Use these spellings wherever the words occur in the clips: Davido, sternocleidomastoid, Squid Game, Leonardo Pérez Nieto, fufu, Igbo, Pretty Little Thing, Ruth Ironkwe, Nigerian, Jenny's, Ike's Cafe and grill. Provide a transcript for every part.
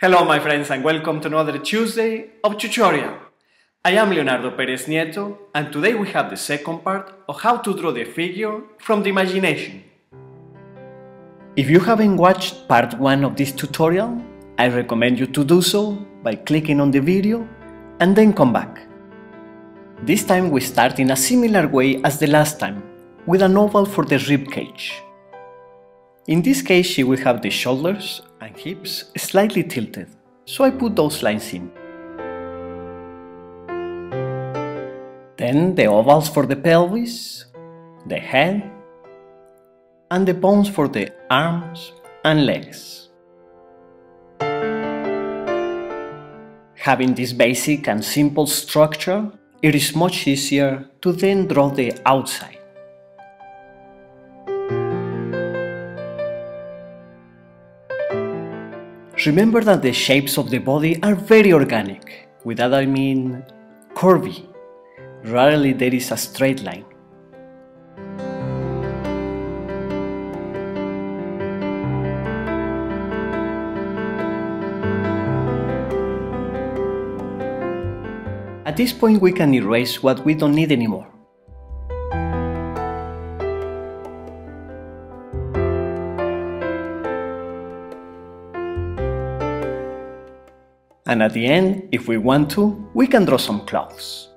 Hello my friends and welcome to another Tuesday of tutorial. I am Leonardo Pérez Nieto and today we have the second part of how to draw the figure from the imagination. If you haven't watched part 1 of this tutorial, I recommend you to do so by clicking on the video and then come back. This time we start in a similar way as the last time, with an oval for the rib cage. In this case she will have the shoulders and hips slightly tilted, so I put those lines in. Then the ovals for the pelvis, the head, and the bones for the arms and legs. Having this basic and simple structure, it is much easier to then draw the outside. Remember that the shapes of the body are very organic. With that I mean curvy. Rarely there is a straight line. At this point we can erase what we don't need anymore. And at the end, if we want to, we can draw some clouds.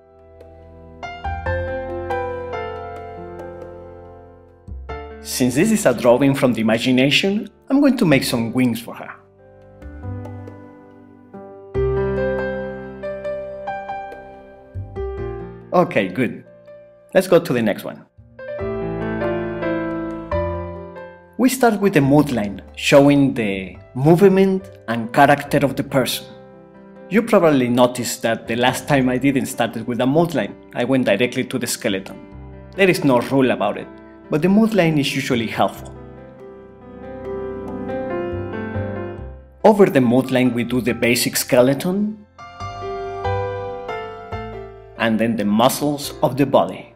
Since this is a drawing from the imagination, I'm going to make some wings for her. Okay, good. Let's go to the next one. We start with the mood line, showing the movement and character of the person. You probably noticed that the last time I didn't start with a mood line, I went directly to the skeleton. There is no rule about it, but the mood line is usually helpful. Over the mood line we do the basic skeleton and then the muscles of the body.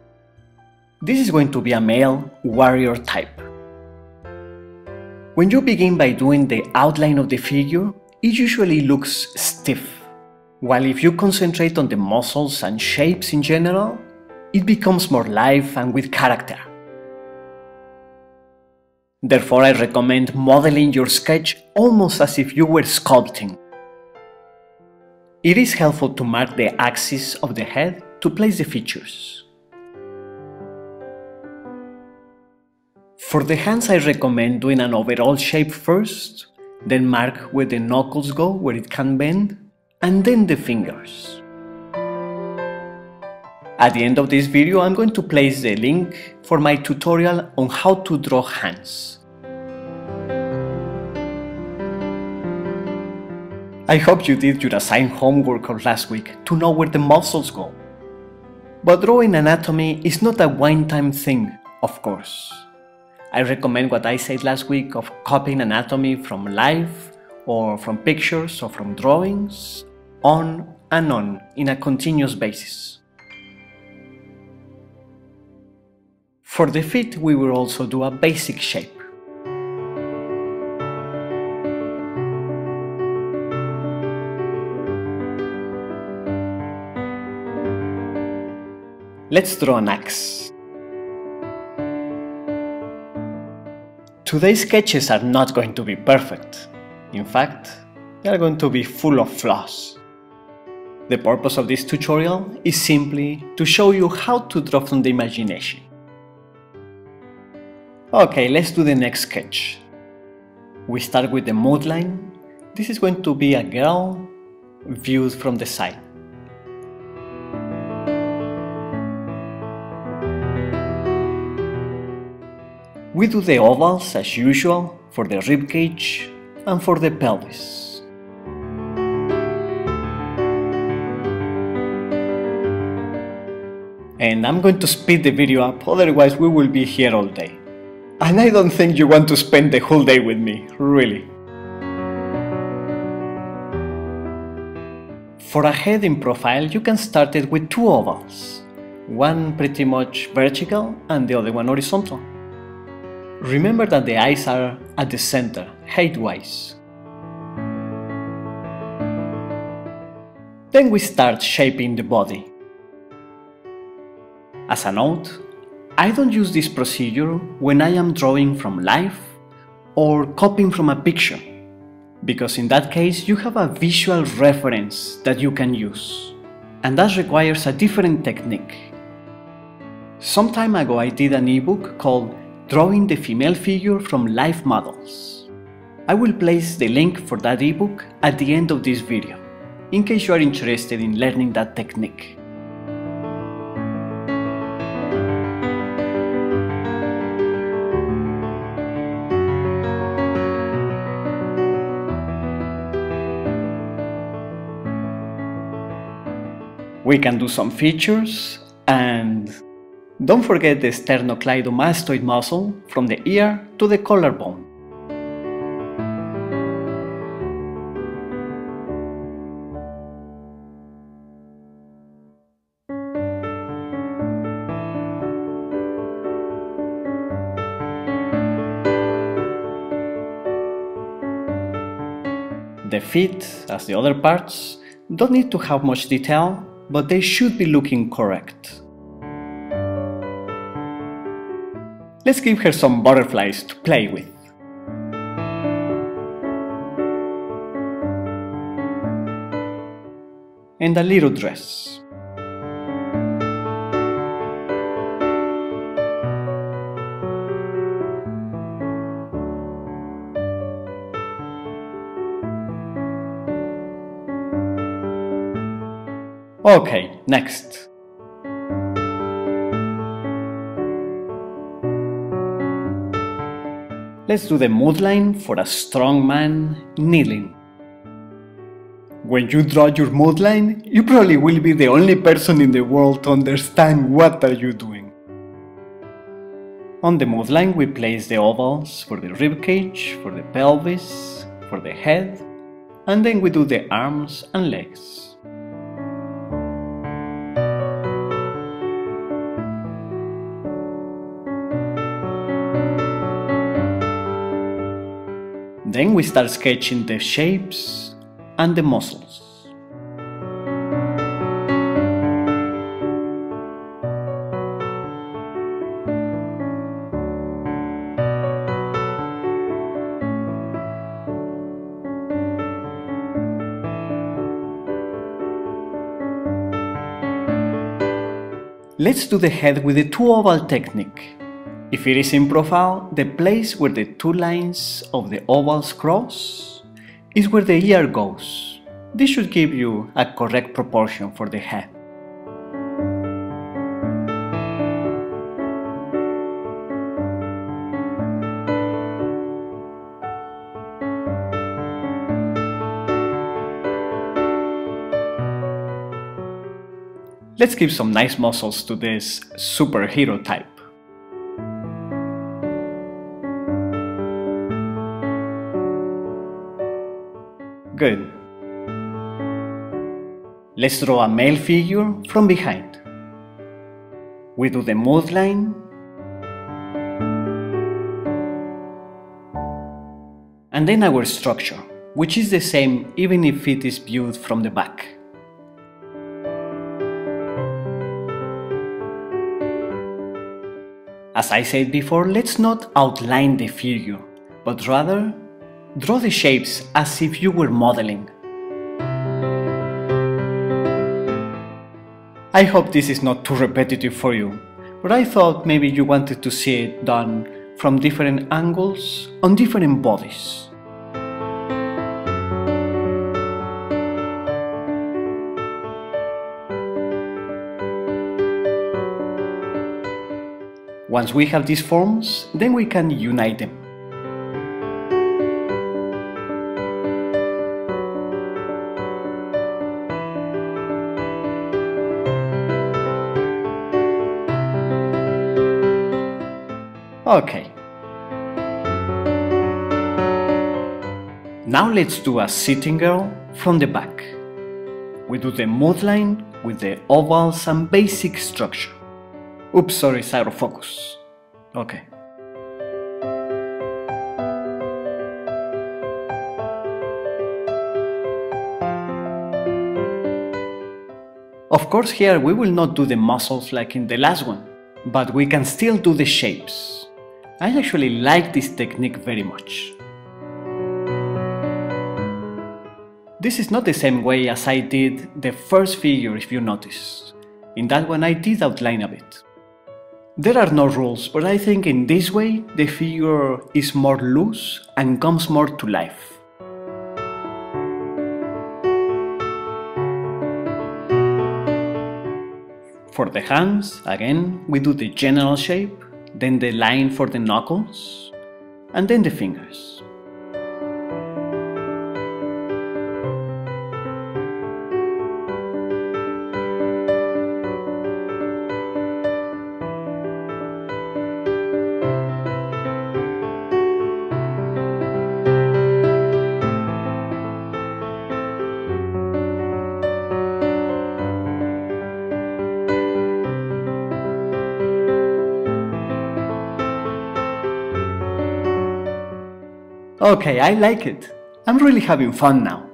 This is going to be a male warrior type. When you begin by doing the outline of the figure, it usually looks stiff. While if you concentrate on the muscles and shapes in general, it becomes more live and with character. Therefore, I recommend modeling your sketch almost as if you were sculpting. It is helpful to mark the axis of the head to place the features. For the hands, I recommend doing an overall shape first, then mark where the knuckles go, where it can bend, and then the fingers. At the end of this video, I'm going to place the link for my tutorial on how to draw hands. I hope you did your assigned homework or last week to know where the muscles go. But drawing anatomy is not a one-time thing, of course. I recommend what I said last week of copying anatomy from life or from pictures or from drawings on and on in a continuous basis. For the feet we will also do a basic shape. Let's draw an axe. Today's sketches are not going to be perfect. In fact, they are going to be full of flaws. The purpose of this tutorial is simply to show you how to draw from the imagination. Okay, let's do the next sketch. We start with the mood line. This is going to be a girl viewed from the side. We do the ovals as usual for the rib cage and for the pelvis. And I'm going to speed the video up, otherwise we will be here all day. And I don't think you want to spend the whole day with me, really. For a head in profile you can start it with two ovals, one pretty much vertical and the other one horizontal. Remember that the eyes are at the center, height-wise. then we start shaping the body. As a note, I don't use this procedure when I am drawing from life or copying from a picture, because in that case you have a visual reference that you can use, and that requires a different technique. Some time ago I did an ebook called Drawing the Female Figure from Life Models. I will place the link for that ebook at the end of this video, in case you are interested in learning that technique. We can do some features, and don't forget the sternocleidomastoid muscle from the ear to the collarbone. The feet, as the other parts, don't need to have much detail, but they should be looking correct. Let's give her some butterflies to play with. And a little dress. Okay, next. Let's do the mood line for a strong man kneeling. When you draw your mood line, you probably will be the only person in the world to understand what are you doing. On the mood line we place the ovals for the ribcage, for the pelvis, for the head, and then we do the arms and legs. Then we start sketching the shapes and the muscles. Let's do the head with the two oval technique. If it is in profile, the place where the two lines of the ovals cross is where the ear goes. This should give you a correct proportion for the head. Let's give some nice muscles to this superhero type. Good. Let's draw a male figure from behind. We do the mood line and then our structure, which is the same even if it is viewed from the back. As I said before, let's not outline the figure, but rather draw the shapes as if you were modeling. I hope this is not too repetitive for you, but I thought maybe you wanted to see it done from different angles on different bodies. Once we have these forms, then we can unite them. Okay. Now let's do a sitting girl from the back. We do the mood line with the ovals and basic structure. Oops, sorry, it's out of focus. Okay. Of course here we will not do the muscles like in the last one, but we can still do the shapes. I actually like this technique very much. This is not the same way as I did the first figure, if you notice. In that one I did outline a bit. There are no rules, but I think in this way the figure is more loose and comes more to life. For the hands, again, we do the general shape, then the line for the knuckles, and then the fingers. Okay, I like it. I'm really having fun now.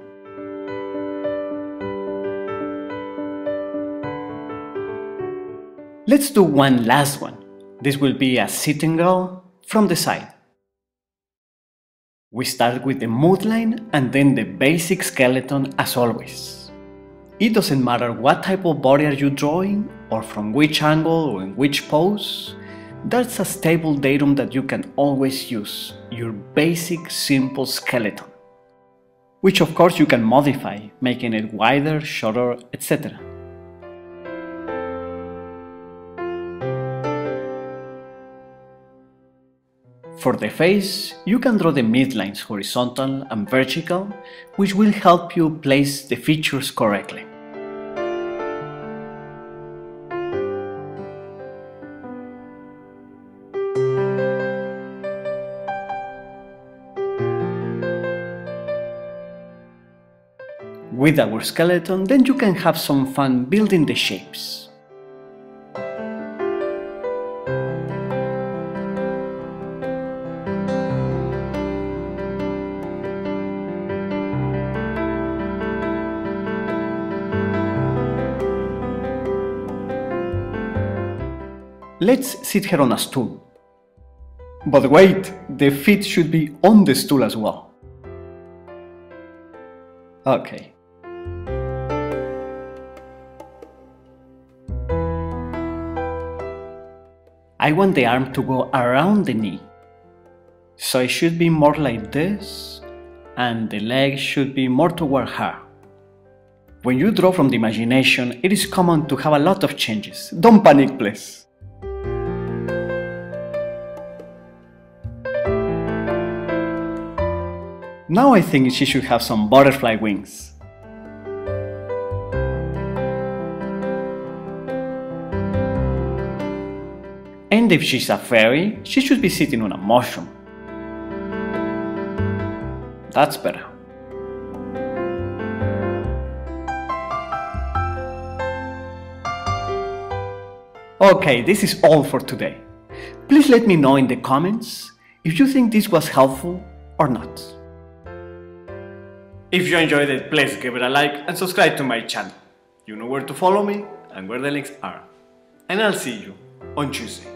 Let's do one last one. This will be a sitting girl from the side. We start with the mood line and then the basic skeleton as always. It doesn't matter what type of body are you drawing or from which angle or in which pose. That's a stable datum that you can always use, your basic simple skeleton, which of course you can modify, making it wider, shorter, etc. For the face, you can draw the midlines horizontal and vertical, which will help you place the features correctly. With our skeleton, then you can have some fun building the shapes. Let's sit her on a stool. But wait, the feet should be on the stool as well. Okay. I want the arm to go around the knee, so it should be more like this, and the leg should be more toward her. When you draw from the imagination, it is common to have a lot of changes. Don't panic, please. Now I think she should have some butterfly wings. And if she's a fairy, she should be sitting on a mushroom. That's better. Okay, this is all for today. Please let me know in the comments if you think this was helpful or not. If you enjoyed it, please give it a like and subscribe to my channel. You know where to follow me and where the links are. And I'll see you on Tuesday.